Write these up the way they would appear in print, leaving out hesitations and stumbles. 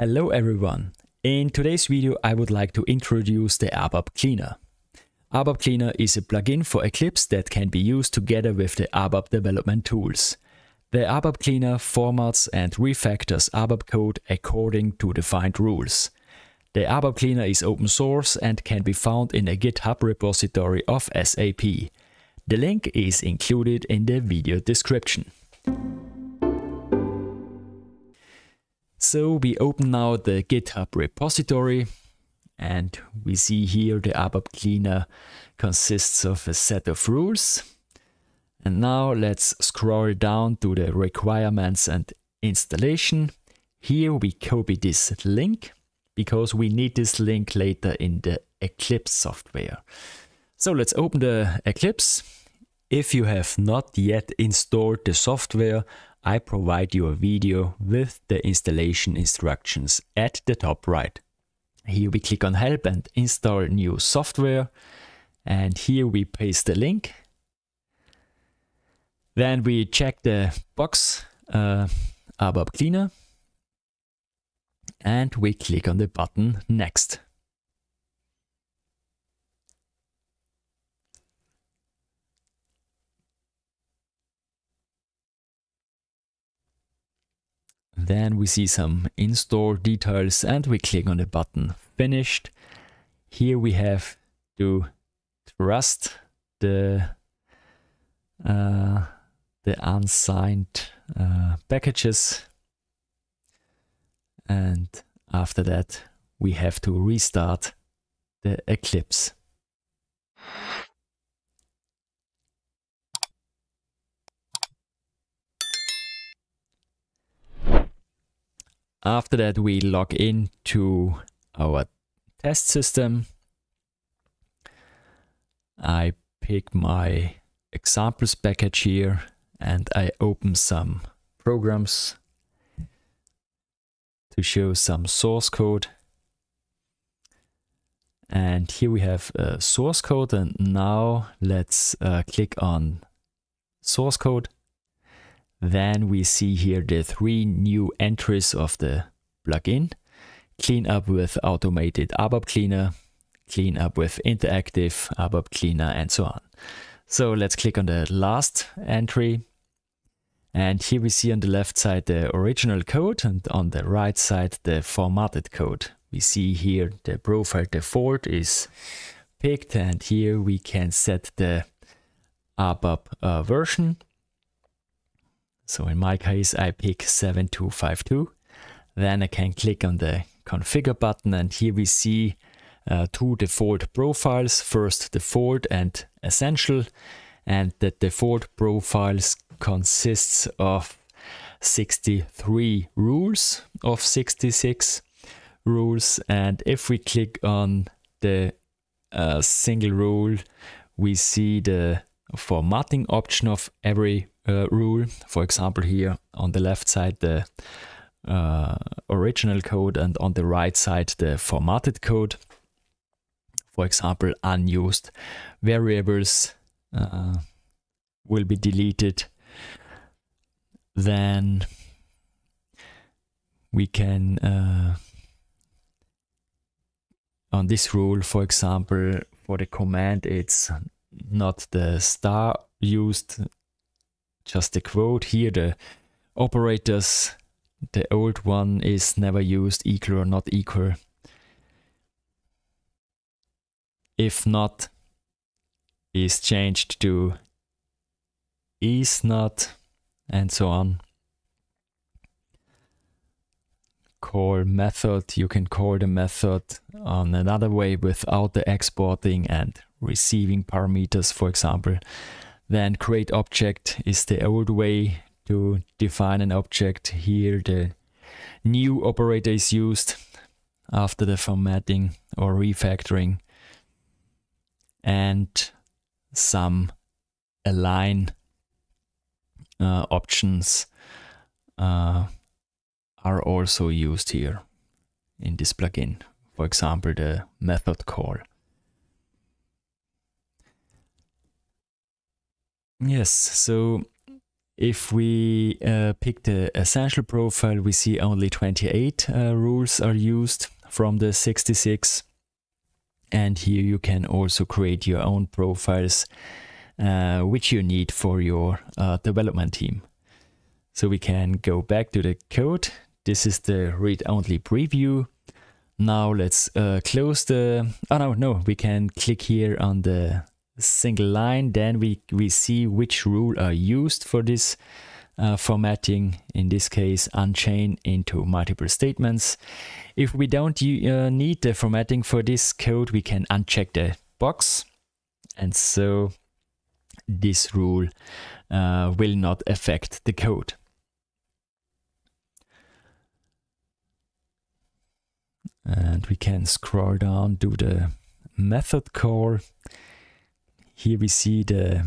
Hello everyone. In today's video, I would like to introduce the ABAP Cleaner. ABAP Cleaner is a plugin for Eclipse that can be used together with the ABAP Development Tools. The ABAP Cleaner formats and refactors ABAP code according to defined rules. The ABAP Cleaner is open source and can be found in the GitHub repository of SAP. The link is included in the video description. So we open now the GitHub repository and we see here the ABAP Cleaner consists of a set of rules. And now let's scroll down to the requirements and installation. Here we copy this link because we need this link later in the Eclipse software. So let's open the Eclipse. If you have not yet installed the software, I provide you a video with the installation instructions at the top right. Here we click on Help and Install New Software. And here we paste the link. Then we check the box ABAP Cleaner. And we click on the button Next. Then we see some in-store details and we click on the button Finished. Here we have to trust the unsigned packages. And after that, we have to restart the Eclipse. After that, we log in to our test system. I pick my examples package here and I open some programs to show some source code. And here we have source code. And now let's click on source code. Then we see here the three new entries of the plugin. Clean up with automated ABAP Cleaner, clean up with interactive ABAP Cleaner, and so on. So let's click on the last entry. And here we see on the left side the original code and on the right side the formatted code. We see here the profile default is picked and here we can set the ABAP version. So in my case, I pick 7252. Then I can click on the configure button and here we see two default profiles, first default and essential. And the default profiles consists of 63 rules of 66 rules. And if we click on the single rule, we see the formatting option of every rule. For example, here on the left side the original code and on the right side the formatted code. For example, unused variables will be deleted. Then we can on this rule, for example, for the command it's not the star used, just the quote. Here the operators, the old one is never used, equal or not equal. If not is changed to is not, and so on. Call method, you can call the method on another way without the exporting and receiving parameters, for example. Then create object is the old way to define an object. Here the new operator is used after the formatting or refactoring. And some align options are also used here in this plugin. For example, the method call. Yes, so If we pick the essential profile, we see only 28 rules are used from the 66. And here you can also create your own profiles, which you need for your development team. So we can go back to the code. This is the read-only preview. Now let's close the, we can click here on the single line. Then we see which rule are used for this formatting. In this case, unchain into multiple statements. If we don't need the formatting for this code, we can uncheck the box. And so this rule will not affect the code. And we can scroll down to the method call. Here we see the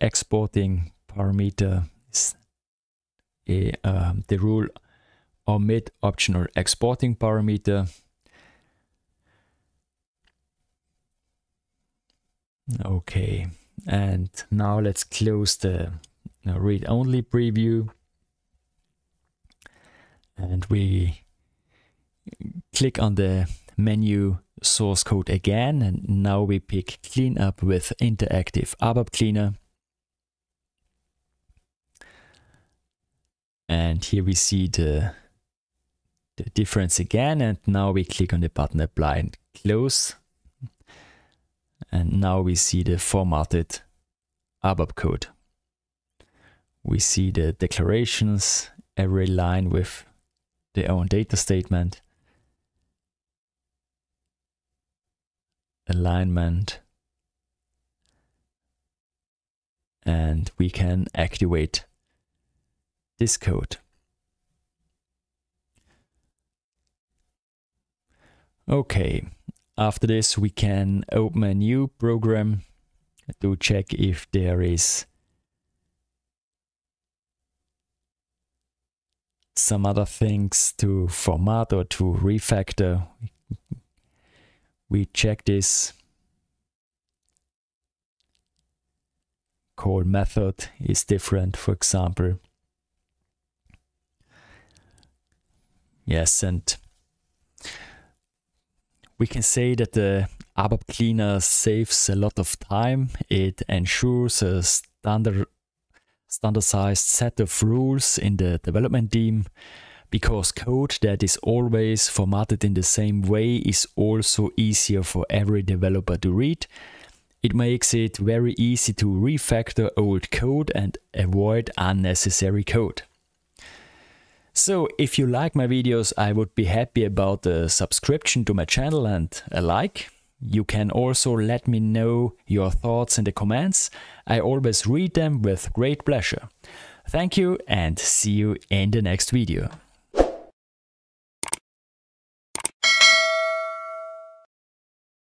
exporting parameter is the rule omit optional exporting parameter. Okay, and now let's close the read-only preview. And we click on the menu source code again, and now we pick cleanup with interactive ABAP cleaner. And here we see the difference again, and now we click on the button apply and close. And now we see the formatted ABAP code. We see the declarations, every line with their own data statement, alignment, and we can activate this code. Okay, after this we can open a new program to check if there is some other things to format or to refactor. We check this. Call method is different, for example. Yes, and we can say that the ABAP cleaner saves a lot of time. It ensures a standardized set of rules in the development team, because code that is always formatted in the same way is also easier for every developer to read. It makes it very easy to refactor old code and avoid unnecessary code. So if you like my videos, I would be happy about a subscription to my channel and a like. You can also let me know your thoughts in the comments. I always read them with great pleasure. Thank you and see you in the next video.